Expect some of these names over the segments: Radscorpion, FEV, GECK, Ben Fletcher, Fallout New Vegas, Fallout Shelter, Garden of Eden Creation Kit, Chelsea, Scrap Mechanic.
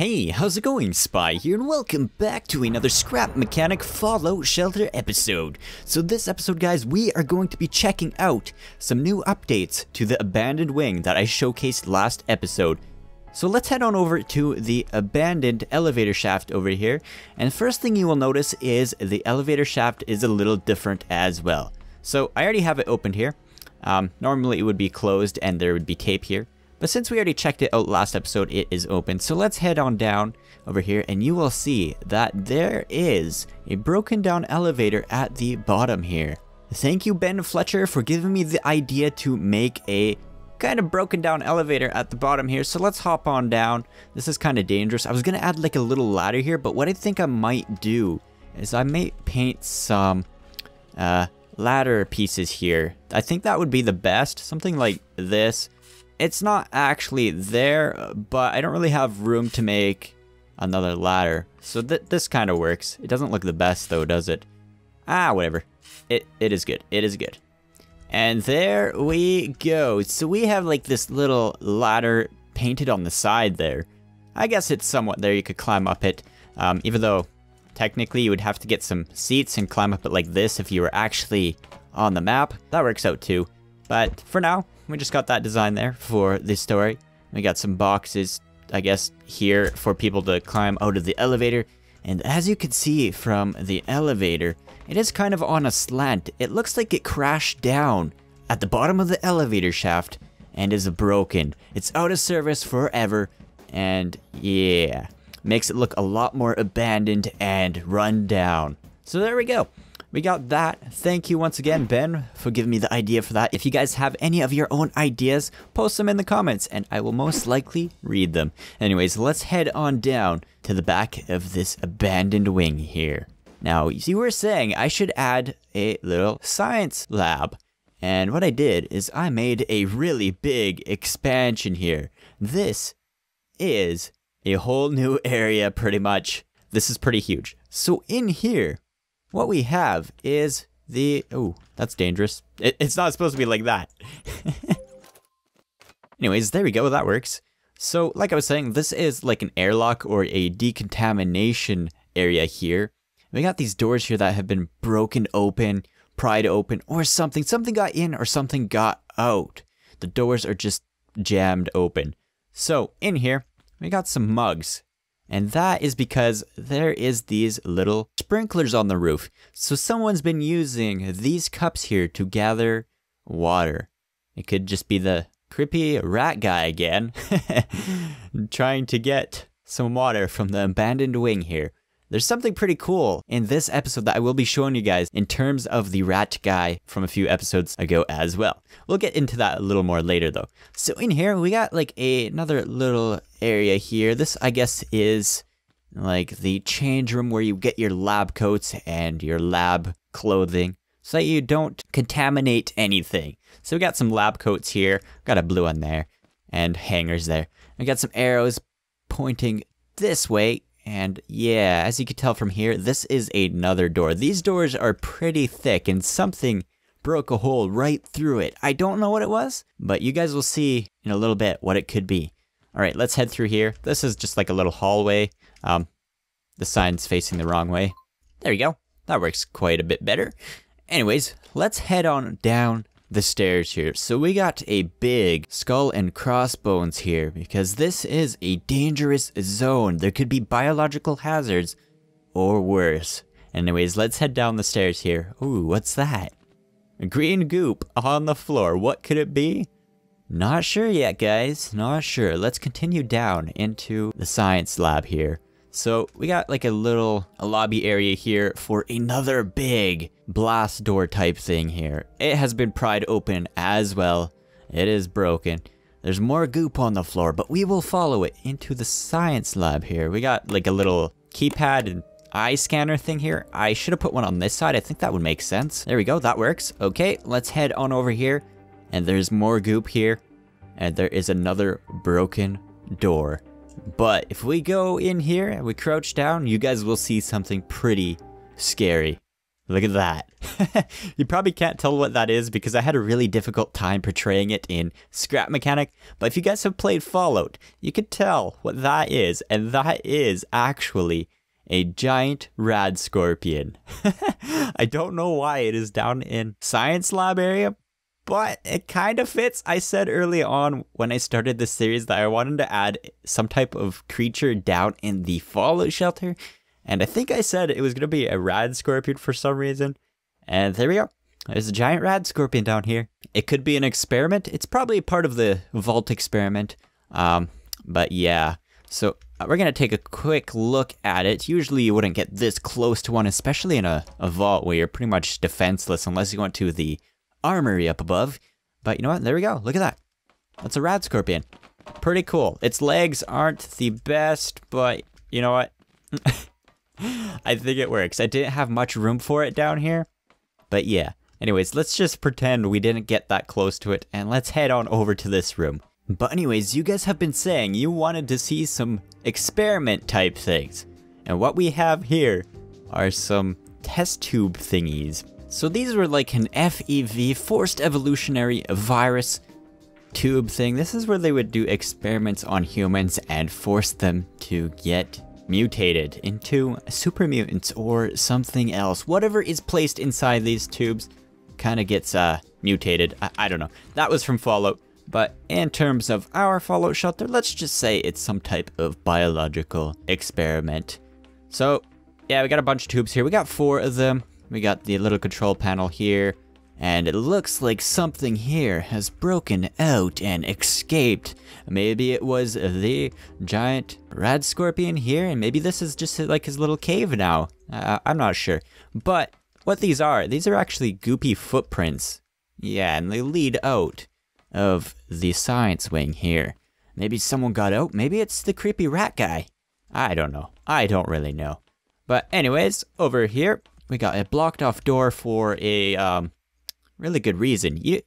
Hey, how's it going? Spy here, and welcome back to another Scrap Mechanic Fallout Shelter episode. So this episode, guys, we are going to be checking out some new updates to the abandoned wing that I showcased last episode. So let's head on over to the abandoned elevator shaft over here, and first thing you will notice is the elevator shaft is a little different as well. So I already have it opened here. Normally it would be closed and there would be tape here. But since we already checked it out last episode, it is open. So let's head on down over here and you will see that there is a broken down elevator at the bottom here. Thank you, Ben Fletcher, for giving me the idea to make a kind of broken down elevator at the bottom here. So let's hop on down. This is kind of dangerous. I was going to add like a little ladder here, but what I think I might do is I may paint some ladder pieces here. I think that would be the best. Something like this. It's not actually there, but I don't really have room to make another ladder. So this kind of works. It doesn't look the best though, does it? Ah, whatever. It is good. It is good. And there we go. So we have like this little ladder painted on the side there. I guess it's somewhat there. You could climb up it, even though technically you would have to get some seats and climb up it like this if you were actually on the map. That works out too. But for now, we just got that design there for this story. We got some boxes, I guess, here for people to climb out of the elevator. And as you can see from the elevator, it is kind of on a slant. It looks like it crashed down at the bottom of the elevator shaft and is broken. It's out of service forever. And yeah, makes it look a lot more abandoned and run down. So there we go. We got that. Thank you once again, Ben, for giving me the idea for that. If you guys have any of your own ideas, post them in the comments and I will most likely read them. Anyways, let's head on down to the back of this abandoned wing here. Now, you were saying I should add a little science lab. And what I did is I made a really big expansion here. This is a whole new area pretty much. This is pretty huge. So in here, what we have is the... Oh, that's dangerous. It's not supposed to be like that. Anyways, there we go. That works. So, like I was saying, this is like an airlock or a decontamination area here. We got these doors here that have been broken open, pried open, or something. Something got in or something got out. The doors are just jammed open. So, in here, we got some mugs. And that is because there is these little sprinklers on the roof. So someone's been using these cups here to gather water. It could just be the creepy rat guy again, trying to get some water from the abandoned wing here. There's something pretty cool in this episode that I will be showing you guys in terms of the rat guy from a few episodes ago as well. We'll get into that a little more later though. So in here we got like another little area here. This I guess is like the change room where you get your lab coats and your lab clothing so that you don't contaminate anything. So we got some lab coats here. Got a blue one there and hangers there. We got some arrows pointing this way. And yeah, as you can tell from here, this is another door. These doors are pretty thick and something broke a hole right through it. I don't know what it was, but you guys will see in a little bit what it could be. All right, let's head through here. This is just like a little hallway. The sign's facing the wrong way. There you go. That works quite a bit better. Anyways, let's head on down the stairs here. So we got a big skull and crossbones here because this is a dangerous zone. There could be biological hazards or worse. Anyways, let's head down the stairs here. Ooh, what's that? A green goop on the floor. What could it be? Not sure yet, guys. Not sure. Let's continue down into the science lab here. So we got like a little lobby area here for another big blast door type thing here. It has been pried open as well. It is broken. There's more goop on the floor, but we will follow it into the science lab here. We got like a little keypad and eye scanner thing here. I should have put one on this side. I think that would make sense. There we go. That works. Okay, let's head on over here. And there's more goop here. And there is another broken door. But if we go in here and we crouch down, you guys will see something pretty scary. Look at that. You probably can't tell what that is because I had a really difficult time portraying it in Scrap Mechanic, but if you guys have played Fallout, you could tell what that is, and that is actually a giant Radscorpion. I don't know why it is down in Science Lab area, but it kind of fits. I said early on when I started this series that I wanted to add some type of creature down in the Fallout shelter, and I think I said it was going to be a Radscorpion for some reason. And there we go. There's a giant Radscorpion down here. It could be an experiment. It's probably part of the vault experiment. But yeah. So we're going to take a quick look at it. Usually you wouldn't get this close to one, especially in a vault where you're pretty much defenseless unless you went to the armory up above. But you know what? There we go. Look at that. That's a Radscorpion. Pretty cool. Its legs aren't the best, but you know what? I think it works. I didn't have much room for it down here, but yeah. Anyways, let's just pretend we didn't get that close to it, and let's head on over to this room. But anyways, you guys have been saying you wanted to see some experiment type things, and what we have here are some test tube thingies. So these were like an FEV, forced evolutionary virus tube thing. This is where they would do experiments on humans and force them to get mutated into super mutants or something else. Whatever is placed inside these tubes kind of gets mutated. I don't know. That was from Fallout, but in terms of our Fallout shelter, let's just say it's some type of biological experiment. So yeah, we got a bunch of tubes here. We got 4 of them. We got the little control panel here, and it looks like something here has broken out and escaped. Maybe it was the giant Radscorpion here, and maybe this is just like his little cave now. I'm not sure. But what these are actually goopy footprints. Yeah, and they lead out of the science wing here. Maybe someone got out. Maybe it's the creepy rat guy. I don't know. I don't really know. But anyways, over here, we got a blocked off door for a, really good reason. You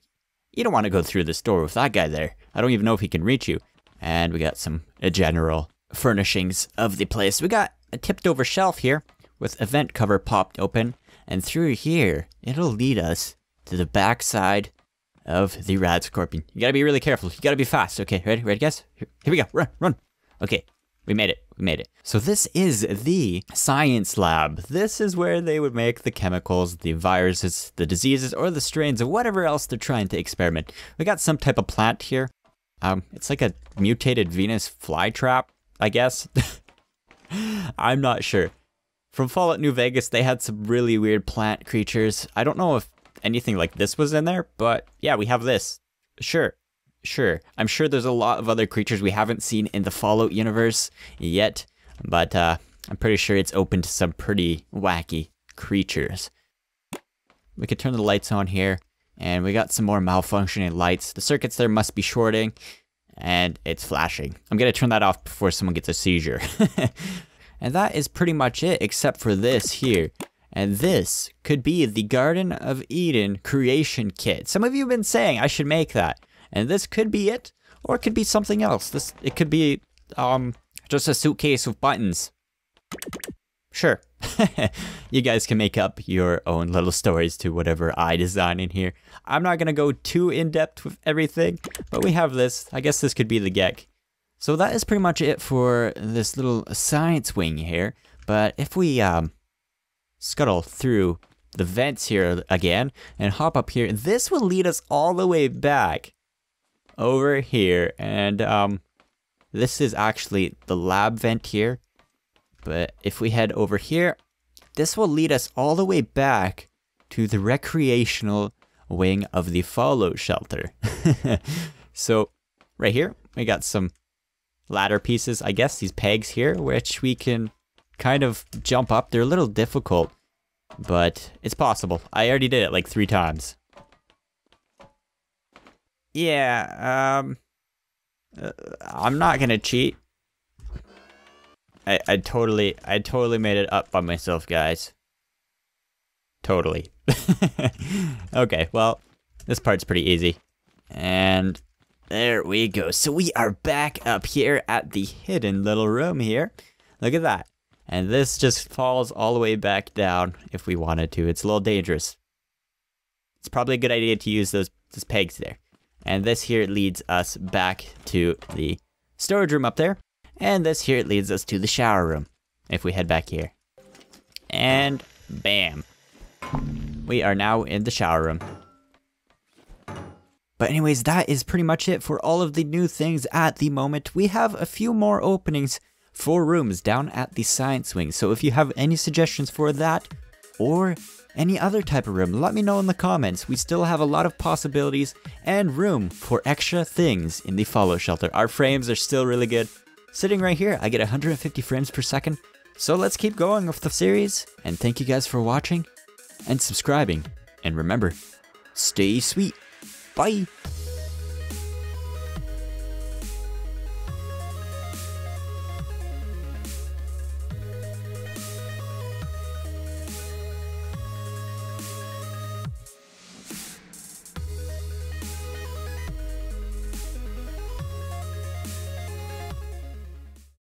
don't want to go through this door with that guy there. I don't even know if he can reach you. And we got some general furnishings of the place. We got a tipped over shelf here with a vent cover popped open. And through here, it'll lead us to the backside of the Radscorpion. You gotta be really careful. You gotta be fast. Okay, ready guys? Here we go. Run. Okay, we made it. So this is the science lab. This is where they would make the chemicals, the viruses, the diseases, or the strains, or whatever else they're trying to experiment. We got some type of plant here. It's like a mutated Venus flytrap, I guess. I'm not sure. From Fallout New Vegas, they had some really weird plant creatures. I don't know if anything like this was in there, but yeah, we have this. Sure. I'm sure there's a lot of other creatures we haven't seen in the Fallout universe yet, but I'm pretty sure it's open to some pretty wacky creatures. We could turn the lights on here, and we got some more malfunctioning lights. The circuits there must be shorting, and it's flashing. I'm gonna turn that off before someone gets a seizure. And that is pretty much it, except for this here. And this could be the Garden of Eden Creation Kit. Some of you have been saying I should make that. And this could be it, or it could be something else. It could be just a suitcase with buttons. Sure. You guys can make up your own little stories to whatever I design in here. I'm not gonna go too in-depth with everything, but we have this. I guess this could be the GECK. So that is pretty much it for this little science wing here. But if we scuttle through the vents here again and hop up here, this will lead us all the way back over here, and this is actually the lab vent here. But if we head over here, this will lead us all the way back to the recreational wing of the Fallout shelter. So right here we got some ladder pieces, I guess these pegs here, which we can kind of jump up. They're a little difficult, but it's possible. I already did it like 3 times. Yeah, I'm not gonna cheat. I totally made it up by myself, guys. Totally. Okay, well, this part's pretty easy. And there we go. So we are back up here at the hidden little room here. Look at that. And this just falls all the way back down if we wanted to. It's a little dangerous. It's probably a good idea to use those pegs there. And this here leads us back to the storage room up there. And this here leads us to the shower room, if we head back here. And bam. We are now in the shower room. But anyways, that is pretty much it for all of the new things at the moment. We have a few more openings for rooms down at the science wing. So if you have any suggestions for that or any other type of room, let me know in the comments. We still have a lot of possibilities and room for extra things in the Fallout shelter. Our frames are still really good. Sitting right here, I get 150 frames per second. So let's keep going with the series. And thank you guys for watching and subscribing. And remember, stay sweet. Bye.